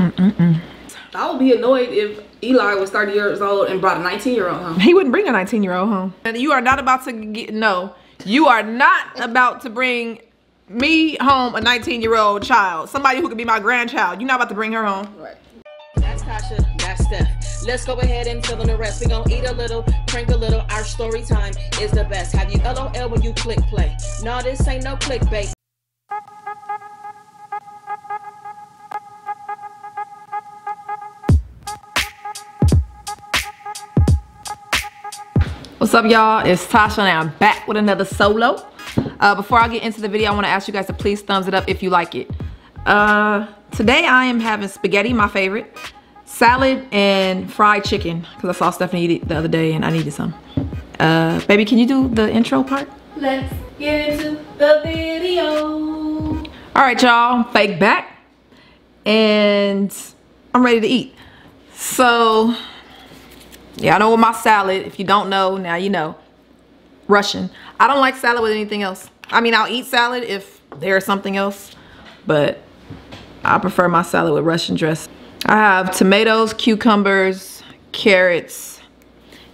I would be annoyed if Eli was 30 years old and brought a 19-year-old home. He wouldn't bring a 19-year-old home. And you are not about to get, no, you are not about to bring me home a 19-year-old child. Somebody who could be my grandchild. You're not about to bring her home. Right. That's Tasha, that's Steph. Let's go ahead and fill in the rest. We're gonna eat a little, prank a little. Our story time is the best. Have you LOL when you click play? No, this ain't no clickbait. What's up, y'all? It's Tasha and I'm back with another solo. Before I get into the video, I want to ask you guys to please thumbs it up if you like it. Today I am having spaghetti, my favorite, salad, and fried chicken because I saw Stephanie eat it the other day and I needed some. Baby, can you do the intro part? Let's get into the video. All right, y'all, fake back, and I'm ready to eat. So. Yeah, I know with my salad, if you don't know, now you know. Russian. I don't like salad with anything else. I mean, I'll eat salad if there's something else, but I prefer my salad with Russian dressing. I have tomatoes, cucumbers, carrots,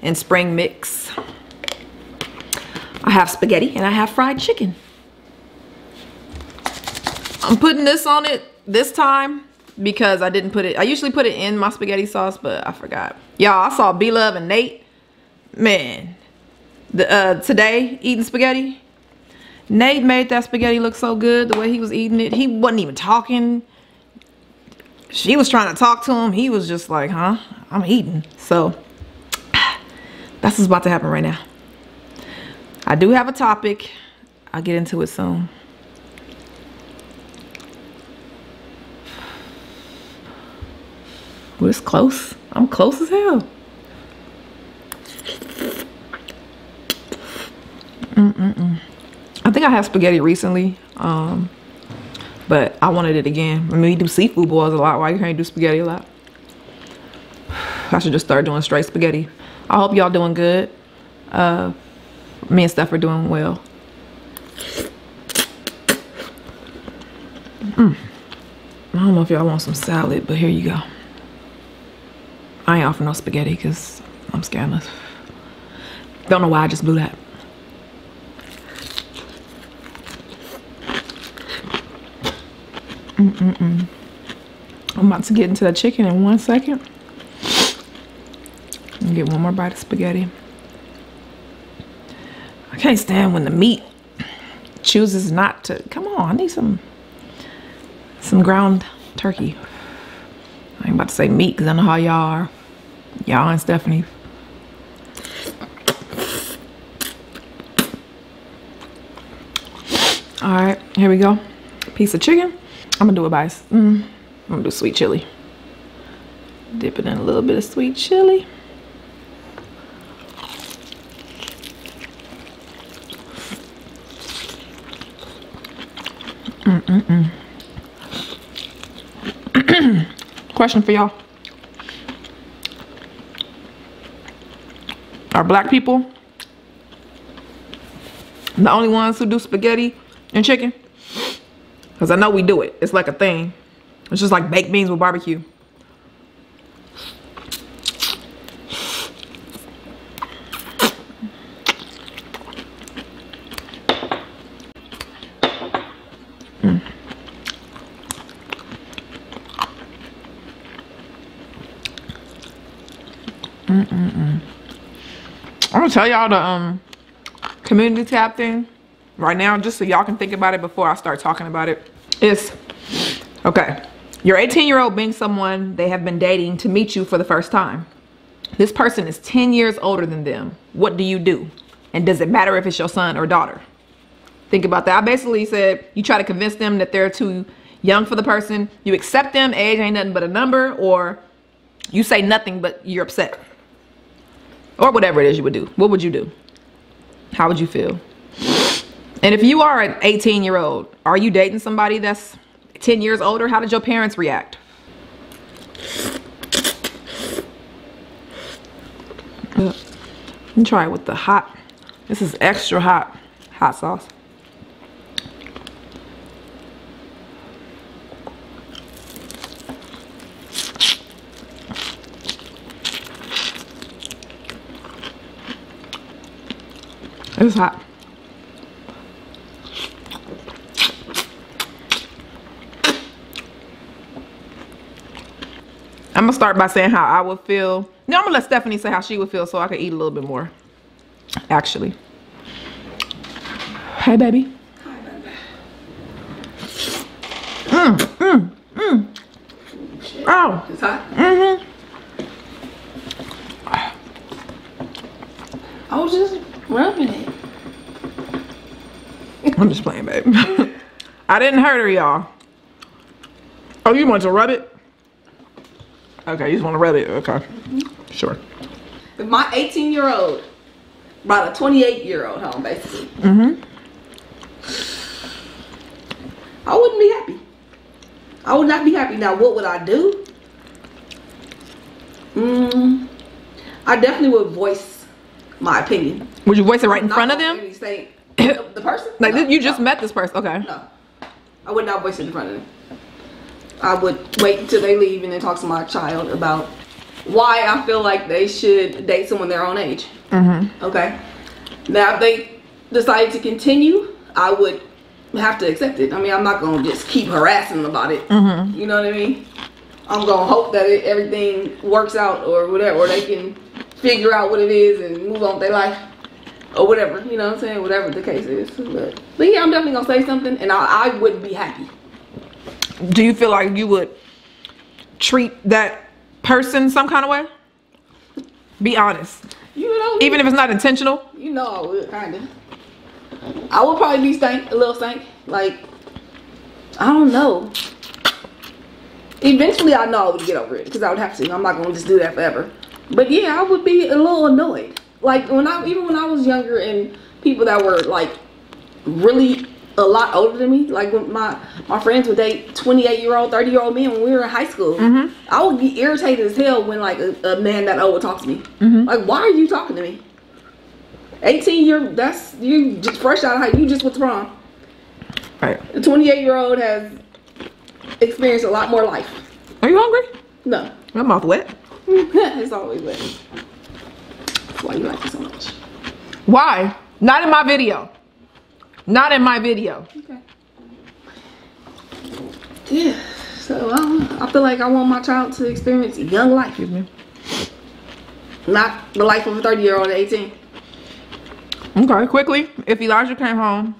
and spring mix. I have spaghetti and I have fried chicken. I'm putting this on it this time because I didn't put it, I usually put it in my spaghetti sauce, but I forgot. Y'all, I saw B-Love and Nate, man, today eating spaghetti. Nate made that spaghetti look so good, the way he was eating it. He wasn't even talking. She was trying to talk to him. He was just like, huh, I'm eating. So that's what's about to happen right now. I do have a topic. I'll get into it soon. Well, it's close. I'm close as hell. I think I had spaghetti recently, but I wanted it again. I mean, we do seafood boils a lot. Why you can't do spaghetti a lot? I should just start doing straight spaghetti. I hope y'all doing good. Me and Steph are doing well. I don't know if y'all want some salad, but here you go. I ain't offer no spaghetti because I'm scandalous. Don't know why I just blew that. I'm about to get into the chicken in 1 second. Let me get one more bite of spaghetti. I can't stand when the meat chooses not to. Come on, I need some ground turkey. I ain't about to say meat because I know how y'all are. Y'all and Stephanie. All right, here we go. Piece of chicken. I'm gonna do a bias. I'm gonna do sweet chili. Dip it in a little bit of sweet chili. Question for y'all. Are black people the only ones who do spaghetti and chicken? Because I know we do it. It's like a thing. It's just like baked beans with barbecue. I'm gonna tell y'all the community tab thing right now just so y'all can think about it before I start talking about it. It's okay, your 18-year-old being someone they have been dating to meet you for the first time. This person is 10 years older than them. What do you do? And does it matter if it's your son or daughter? Think about that. I basically said you try to convince them that they're too young for the person. You accept them, age ain't nothing but a number, or you say nothing but you're upset. Or whatever it is you would do. What would you do? How would you feel? And if you are an 18-year-old, are you dating somebody that's 10 years older? How did your parents react? Let me try it with the hot. This is extra hot sauce. It's hot. I'm gonna start by saying how I would feel. Now I'm gonna let Stephanie say how she would feel so I can eat a little bit more, actually. Hey, baby. Hi, baby. Oh. It's hot? Mm-hmm. I was just rubbing it. I'm just playing, babe. I didn't hurt her, y'all. Oh, you want to rub it? Okay, you just want to rub it. Okay, sure. If my 18-year-old brought a 28-year-old home, basically, I wouldn't be happy. I would not be happy. Now, what would I do? I definitely would voice my opinion. Would you voice it right in front of them? Say, the person? Like, no, you just met this person. Okay. No, I would not voice it in front of them. I would wait until they leave and then talk to my child about why I feel like they should date someone their own age. Okay. Now, if they decided to continue, I would have to accept it. I mean, I'm not going to just keep harassing them about it. You know what I mean? I'm going to hope that everything works out or whatever, or they can figure out what it is and move on with their life or whatever. You know what I'm saying? Whatever the case is. But yeah, I'm definitely going to say something, and I would be happy. Do you feel like you would treat that person some kind of way? Be honest. You know, even if it's not intentional. You know, I would kinda. I would probably be stank, a little stank. Like, I don't know. Eventually, I know I would get over it because I would have to. I'm not gonna just do that forever. But yeah, I would be a little annoyed. Like even when I was younger and people that were like really a lot older than me, like when my friends would date 28-year-old, 30-year-old men when we were in high school, I would be irritated as hell when like a man that old would talk to me. Like, why are you talking to me? 18, you just fresh out of high, you just went wrong. Right. A 28-year-old has experienced a lot more life. Are you hungry? No. My mouth wet. It's always wet. That's why you like it so much. Why? Not in my video. Not in my video. Okay. Yeah. So I feel like I want my child to experience a young life. Not the life of a 30-year-old at 18. Okay. Quickly, if Elijah came home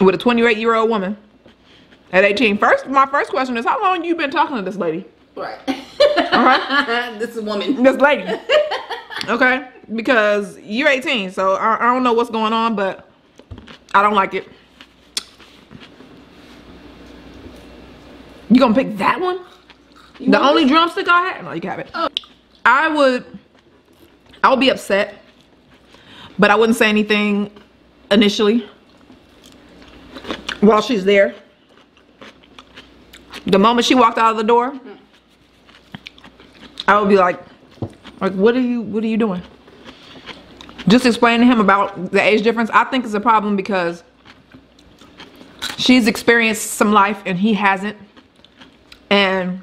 with a 28-year-old woman at 18, my first question is, how long you been talking to this lady? Right. All right. This woman. This lady. Okay. Because you're 18, so I don't know what's going on, but I don't like it. You gonna pick that one? The only drumstick I had? No, you can have it. Oh. I would be upset, but I wouldn't say anything initially while she's there. The moment she walked out of the door, I would be like, what are you doing? Just explaining to him about the age difference, I think, is a problem because she's experienced some life and he hasn't. And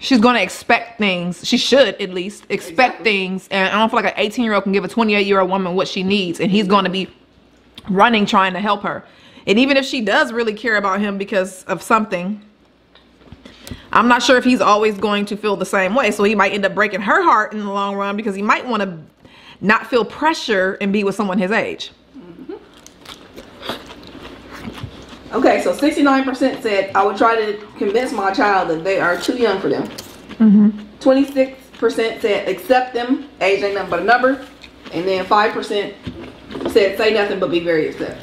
she's going to expect things. She should, at least, expect things. And I don't feel like an 18-year-old can give a 28-year-old woman what she needs. And he's going to be running, trying to help her. And even if she does really care about him because of something, I'm not sure if he's always going to feel the same way. So he might end up breaking her heart in the long run because he might want to not feel pressure and be with someone his age. Okay, so 69% said I would try to convince my child that they are too young for them. 26% said accept them, age ain't nothing but a number. And then 5% said say nothing but be very upset.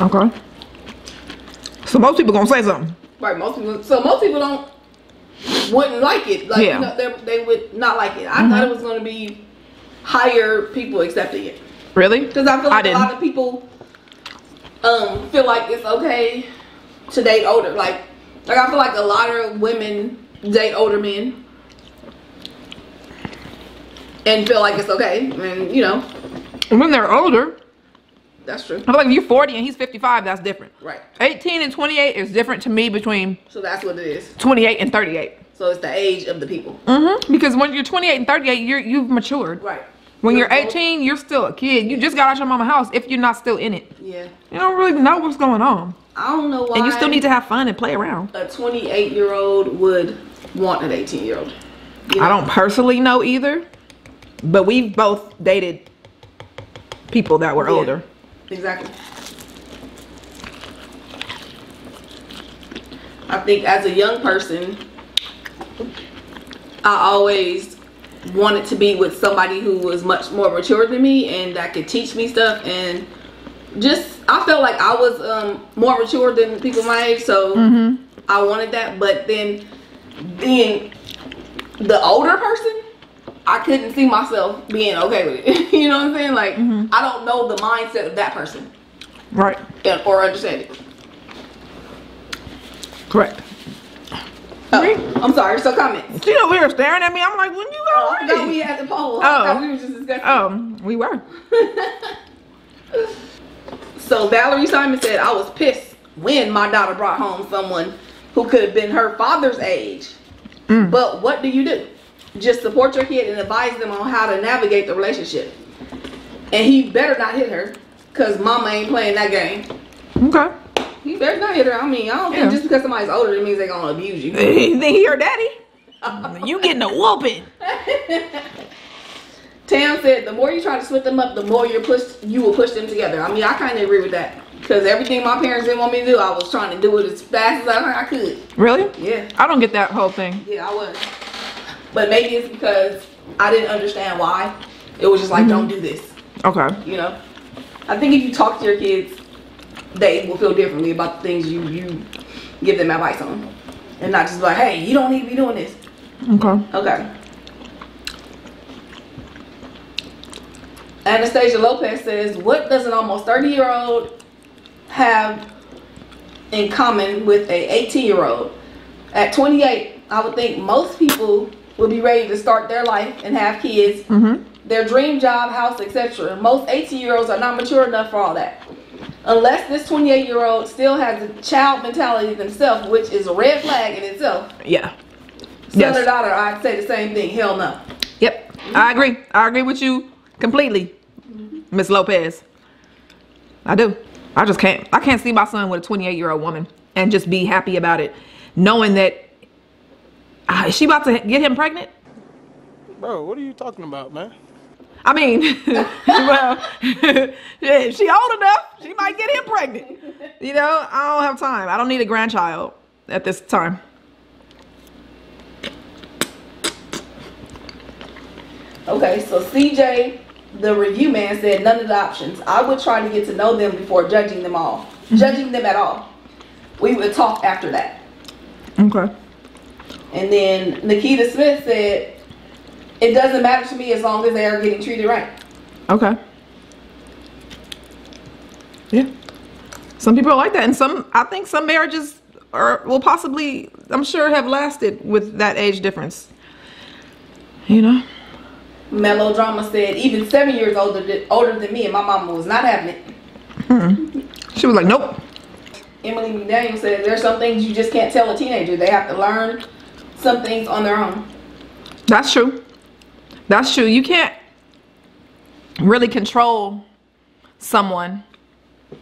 Okay. So most people gonna say something. Right, most people. So most people wouldn't like it. Like, yeah. You know, they would not like it. I thought it was gonna be higher people accepting it. Really? Because I feel like a lot of people feel like it's okay to date older. Like I feel like a lot of women date older men and feel like it's okay. And you know, when they're older, that's true. I feel like if you're 40 and he's 55, that's different. Right. 18 and 28 is different to me between. So that's what it is. 28 and 38. So it's the age of the people. Because when you're 28 and 38, you've matured. Right. When you're 18, you're still a kid. You just got out your mama's house if you're not still in it. Yeah. You don't really know what's going on. I don't know why. And you still need to have fun and play around. A 28-year-old would want an 18-year-old. You know? I don't personally know either. But we both dated people that were older. Exactly. I think as a young person, I always wanted to be with somebody who was much more mature than me and that could teach me stuff, and just I felt like I was more mature than people my age, so I wanted that. But then being the older person, I couldn't see myself being okay with it. You know what I'm saying? Like, I don't know the mindset of that person, right? Or understand it. Correct. Oh, I'm sorry. So comments. You know, we were staring at me. I'm like, when you go? I forgot we had the poll. Oh, we were just discussing. We were. So Valerie Simon said, I was pissed when my daughter brought home someone who could have been her father's age. But what do? Just support your kid and advise them on how to navigate the relationship. And he better not hit her, cause mama ain't playing that game. Okay. You better not hit her. I mean, I don't think just because somebody's older, it means they're going to abuse you. They hear daddy. You getting a whooping. Tam said, the more you try to split them up, the more you're pushed, you will push them together. I mean, I kind of agree with that. Because everything my parents didn't want me to do, I was trying to do it as fast as I could. Really? Yeah. I don't get that whole thing. Yeah, I was. But maybe it's because I didn't understand why. It was just like, don't do this. Okay. You know? I think if you talk to your kids, they will feel differently about the things you give them advice on, and not just like, hey, you don't need to be doing this. Okay. Anastasia Lopez says, what does an almost 30-year-old have in common with a 18-year-old? At 28, I would think most people would be ready to start their life and have kids, their dream job, house, etc. Most 18-year-olds are not mature enough for all that. Unless this 28-year-old still has a child mentality themselves, which is a red flag in itself. Yeah. Son or daughter, I'd say the same thing. Hell no. Yep. I agree. I agree with you completely, Miss Lopez. I do. I just can't. I can't see my son with a 28-year-old woman and just be happy about it, knowing that is she about to get him pregnant? Bro, what are you talking about, man? I mean, well, yeah, she old enough, she might get him pregnant. You know, I don't have time. I don't need a grandchild at this time. Okay, so CJ, the review man, said none of the options. I would try to get to know them before judging them all. Judging them at all. We would talk after that. Okay. And then Nikita Smith said, it doesn't matter to me as long as they are getting treated right. Okay. Yeah. Some people are like that, and I think some marriages will possibly, I'm sure, have lasted with that age difference. You know. Melodrama said, even 7 years older than me, and my mama was not having it. She was like, nope. Emily McDaniel said, there's some things you just can't tell a teenager. They have to learn some things on their own. That's true. That's true. You can't really control someone,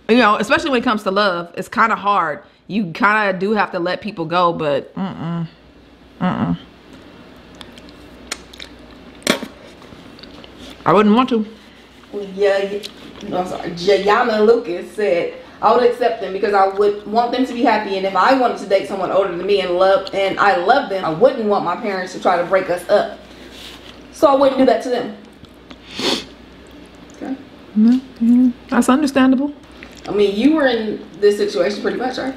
you know, especially when it comes to love. It's kind of hard. You kind of do have to let people go, but I wouldn't want to. Yeah, I'm sorry. Jayana Lucas said, I would accept them because I would want them to be happy, and if I wanted to date someone older than me and I love them, I wouldn't want my parents to try to break us up. So I wouldn't do that to them. Okay. That's understandable. I mean, you were in this situation pretty much, right?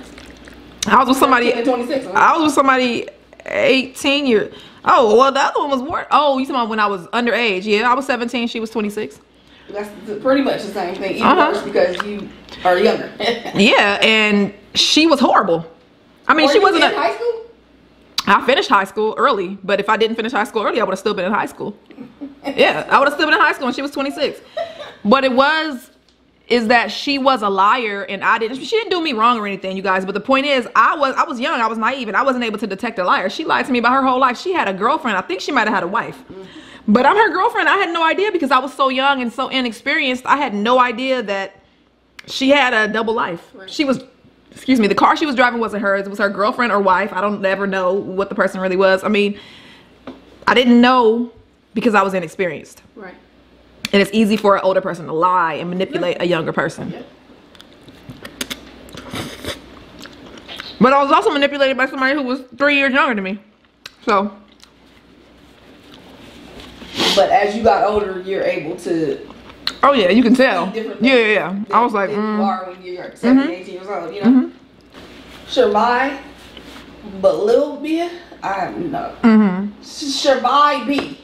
I was with somebody. 26. Right? I was with somebody 18 years. Oh, well, the other one was more. Oh, you talking about when I was underage? Yeah, I was 17. She was 26. That's pretty much the same thing, even worse because you are younger. Yeah, and she was horrible. I mean, she wasn't in high school. I finished high school early, but if I didn't finish high school early, I would have still been in high school. Yeah, I would have still been in high school, and she was 26. But is that she was a liar, and she didn't do me wrong or anything, you guys. But the point is, I was young, I was naive, and I wasn't able to detect a liar. She lied to me about her whole life. She had a girlfriend. I think she might have had a wife. But I'm her girlfriend. I had no idea because I was so young and so inexperienced. I had no idea that she had a double life. Right. She was, excuse me, the car she was driving wasn't hers. It was her girlfriend or wife. I don't ever know what the person really was. I mean, I didn't know because I was inexperienced. Right. And it's easy for an older person to lie and manipulate a younger person. Yeah. But I was also manipulated by somebody who was 3 years younger than me. So. But as you got older, you're able to. Oh yeah, you can tell. Yeah. I was like, you are when you're 17, 18 years old, you know. Shermai, but Lil B, I don't know. Shermai B.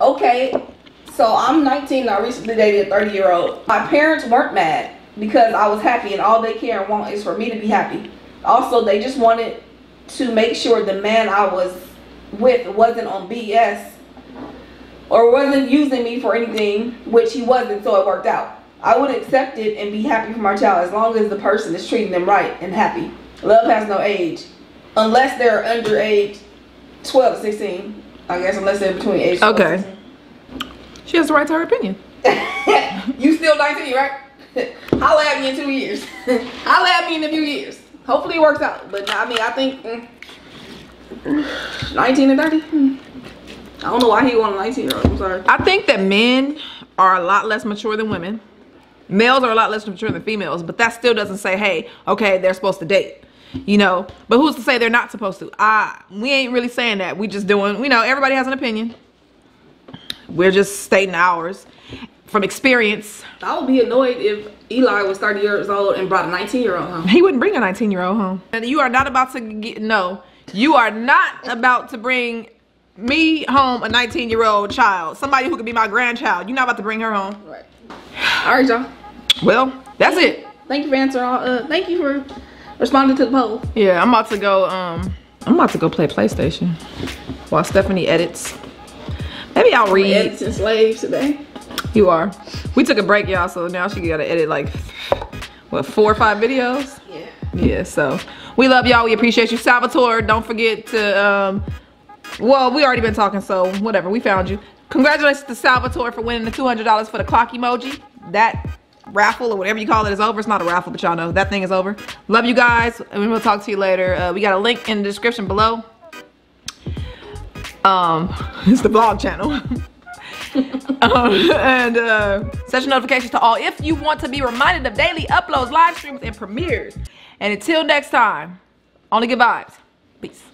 Okay. So I'm 19, I recently dated a 30-year-old. My parents weren't mad because I was happy, and all they care and want is for me to be happy. Also, they just wanted to make sure the man I was with wasn't on BS or wasn't using me for anything, which he wasn't, so it worked out. I would accept it and be happy for my child as long as the person is treating them right and happy. Love has no age. Unless they're under age 12, 16. I guess unless they're between age 12 and 16. She has the right to her opinion. You still 19, right? Holla at me in 2 years. Holla at me in a few years. Hopefully it works out. But I mean, I think 19 and 30. I don't know why he wanted a 19-year-old. I'm sorry. I think that men are a lot less mature than women. Males are a lot less mature than females. But that still doesn't say, hey, okay, they're supposed to date. You know, but who's to say they're not supposed to? We ain't really saying that. We just doing, you know, everybody has an opinion. We're just stating ours from experience. I would be annoyed if Eli was 30 years old and brought a 19-year-old home. He wouldn't bring a 19-year-old home. And you are not about to get, no, you are not about to bring me home a 19-year-old child. Somebody who could be my grandchild. You're not about to bring her home. Right. All right, y'all. Well, that's it. Thank you for answering all. Thank you for responding to the poll. Yeah, I'm about to go. I'm about to go play PlayStation while Stephanie edits. Maybe I'll read. Editing slaves today. You are. We took a break, y'all, so now she gotta edit like, what, 4 or 5 videos? Yeah. Yeah, so we love y'all. We appreciate you. Salvatore, don't forget to, well, we already been talking, so whatever. We found you. Congratulations to Salvatore for winning the $200 for the clock emoji. That raffle or whatever you call it is over. It's not a raffle, but y'all know that thing is over. Love you guys, and we will talk to you later. We got a link in the description below. It's the vlog channel. And set your notifications to all if you want to be reminded of daily uploads, live streams, and premieres. And until next time, only good vibes. Peace.